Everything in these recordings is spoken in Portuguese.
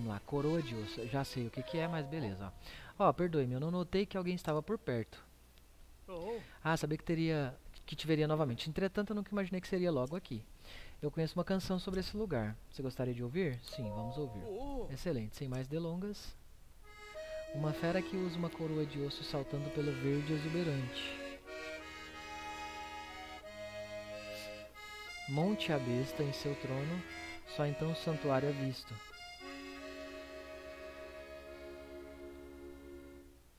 vamos lá, coroa de osso. Já sei o que que é, mas beleza. Ó, perdoe-me, eu não notei que alguém estava por perto. Ah, sabia que te veria novamente. Entretanto, eu nunca imaginei que seria logo aqui. Eu conheço uma canção sobre esse lugar. Você gostaria de ouvir? Sim, vamos ouvir. Excelente, sem mais delongas. Uma fera que usa uma coroa de osso saltando pelo verde exuberante. Monte a besta em seu trono, só então o santuário é visto.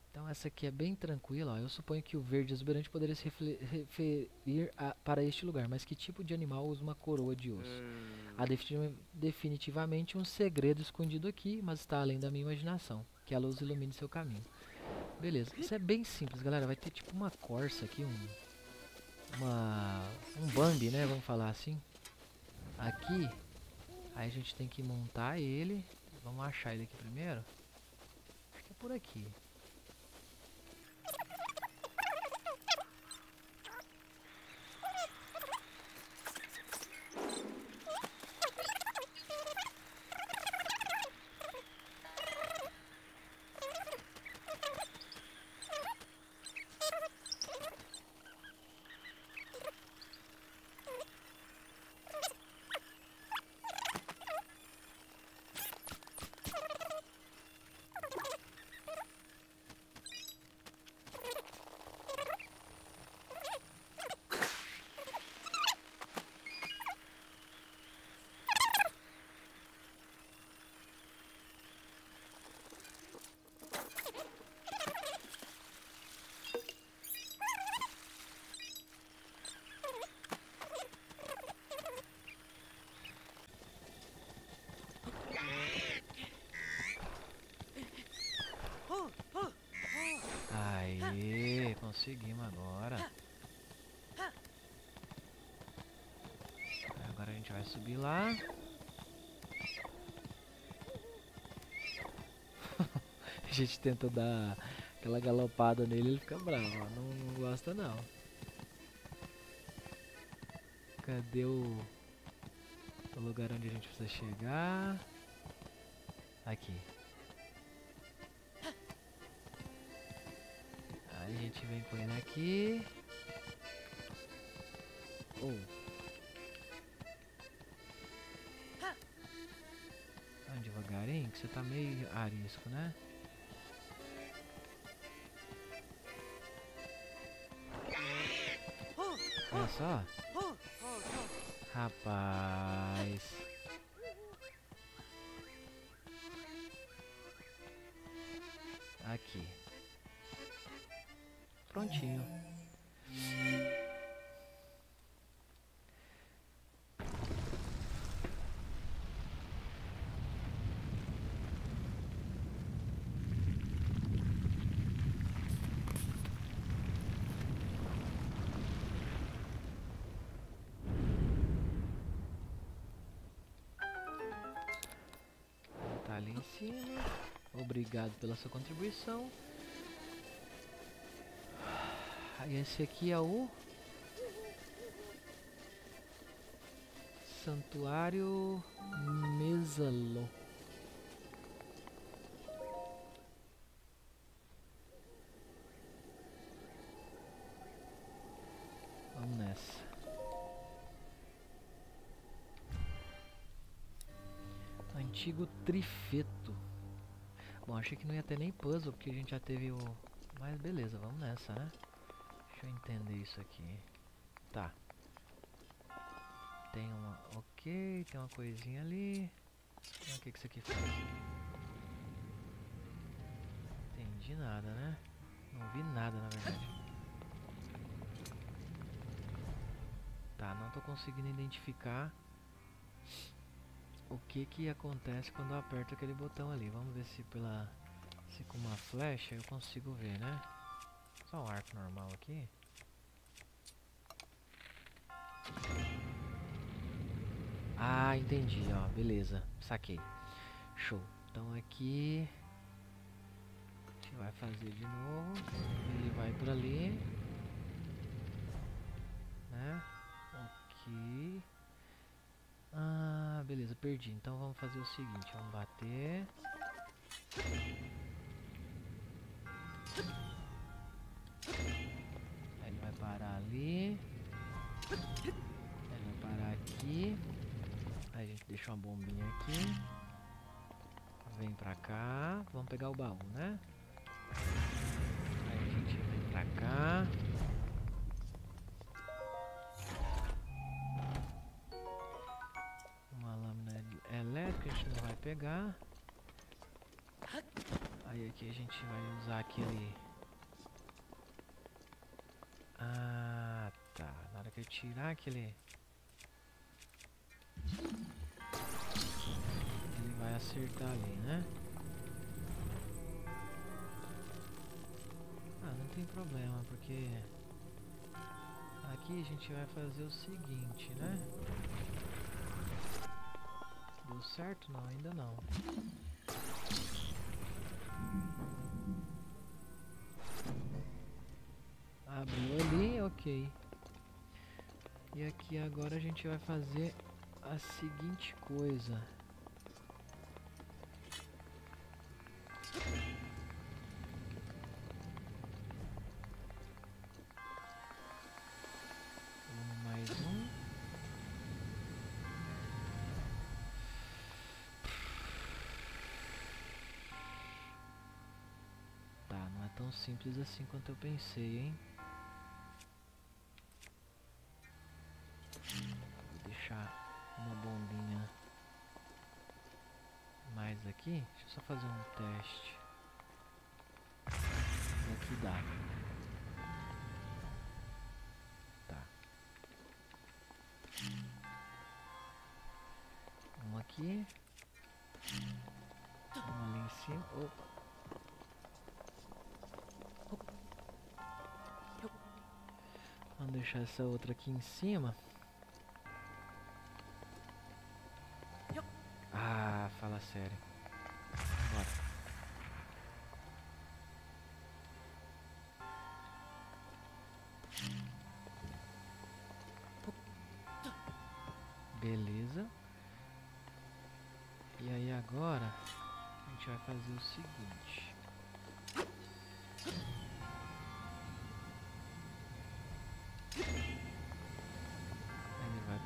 Então essa aqui é bem tranquila, ó. Eu suponho que o verde exuberante poderia se referir para este lugar, mas que tipo de animal usa uma coroa de osso? Há definitivamente um segredo escondido aqui, mas está além da minha imaginação. Que a luz ilumine seu caminho. Beleza, isso é bem simples, galera. Vai ter tipo uma corça aqui, um Bambi, né? Vamos falar assim. Aqui, aí a gente tem que montar ele. Vamos achar ele aqui primeiro. Acho que é por aqui. Conseguimos agora. Agora a gente vai subir lá. A gente tenta dar aquela galopada nele, ele fica bravo, ó. Não gosta não. Cadê o lugar onde a gente precisa chegar? Aqui. A gente vem com ele aqui. Vai devagarinho, que você tá meio arisco, né? Olha só. Rapaz. Aqui. Prontinho. Tá ali em cima. Obrigado pela sua contribuição. Esse aqui é o Santuário Mezza Lo. Vamos nessa. Antigo Trifeto. Bom, achei que não ia ter nem puzzle, porque a gente já teve o... Mas beleza, vamos nessa, né? Deixa eu entender isso aqui. Tá. Tem uma... Ok, tem uma coisinha ali. O que isso aqui faz? Entendi nada, né? Não vi nada, na verdade. Tá, não tô conseguindo identificar o que acontece quando eu aperto aquele botão ali. Vamos ver se se com uma flecha eu consigo ver, né? Só um arco normal aqui. Ah, entendi, ó, beleza, saquei. Show. Então aqui a gente vai fazer de novo. Ele vai por ali, né? Ok. Ah, beleza, perdi. Então vamos fazer o seguinte, vamos bater. Aí ele vai parar ali. Aí ele vai parar aqui. Aí a gente deixa uma bombinha aqui. Vem pra cá. Vamos pegar o baú, né? Aí a gente vem pra cá. Elétrica, a gente não vai pegar. Aí aqui a gente vai usar aquele... Ah, tá. Na hora que eu tirar aquele... Ele vai acertar ali, né? Ah, não tem problema, porque... Aqui a gente vai fazer o seguinte, né? Deu certo? Não, ainda não. Abriu ali, ok. E aqui agora a gente vai fazer a seguinte coisa. Simples assim quanto eu pensei, hein? Vou deixar uma bombinha mais aqui. Deixa eu só fazer um teste. Como é que dá? Tá. Um aqui. Um ali em cima. Opa. Vamos deixar essa outra aqui em cima. Ah, fala sério. Bora. Beleza. E aí agora a gente vai fazer o seguinte.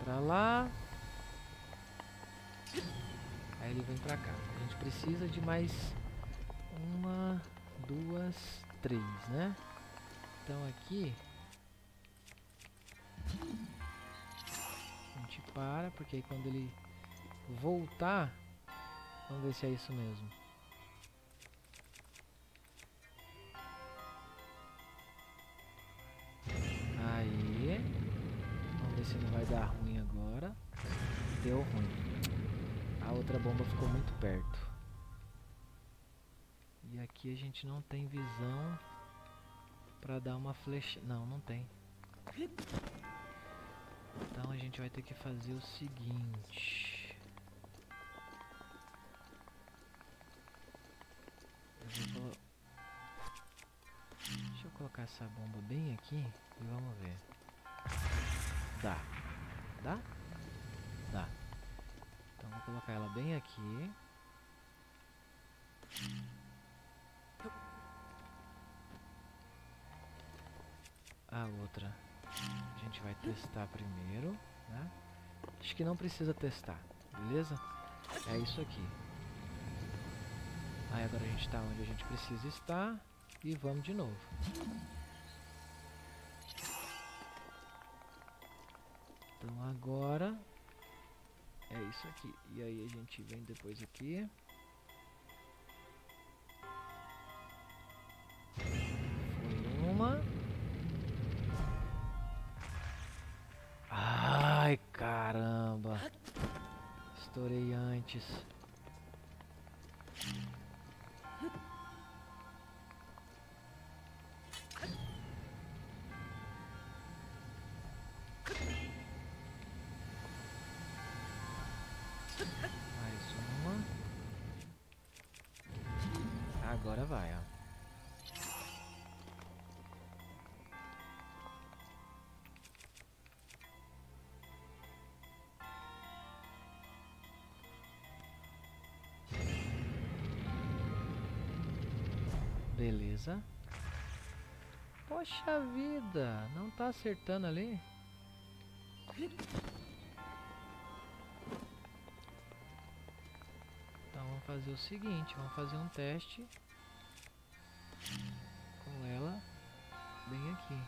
Pra lá, aí ele vem pra cá. A gente precisa de mais uma, duas, três, né? Então aqui a gente para, porque aí quando ele voltar, vamos ver se é isso mesmo. Se não vai dar ruim agora. Deu ruim. A outra bomba ficou muito perto. E aqui a gente não tem visão pra dar uma flecha. Não, não tem. Então a gente vai ter que fazer o seguinte. Deixa eu colocar essa bomba bem aqui e vamos ver. Dá. Dá? Dá. Então vou colocar ela bem aqui. A outra a gente vai testar primeiro, né? Acho que não precisa testar, beleza? É isso aqui. Aí agora a gente está onde a gente precisa estar e vamos de novo. Então agora é isso aqui. E aí a gente vem depois aqui. Foi uma. Ai, caramba. Estourei antes. Agora vai, ó. Beleza. Poxa vida, não tá acertando ali? Então vamos fazer o seguinte, vamos fazer um teste com ela bem aqui.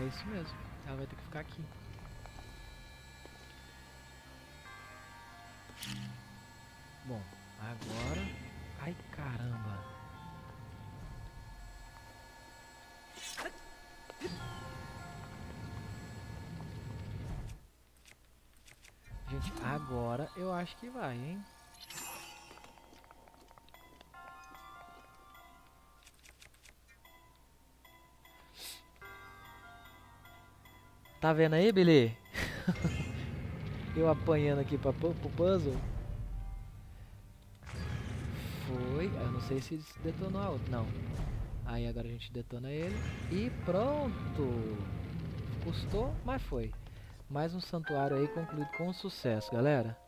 É isso mesmo, ela vai ter que ficar aqui. Bom, agora... Ai, caramba! Gente, agora eu acho que vai, hein? Tá vendo aí, Billy? Eu apanhando aqui para o puzzle. Foi, eu não sei se detonou a outra, não. Aí agora a gente detona ele e pronto. Custou, mas foi. Mais um santuário aí concluído com sucesso, galera.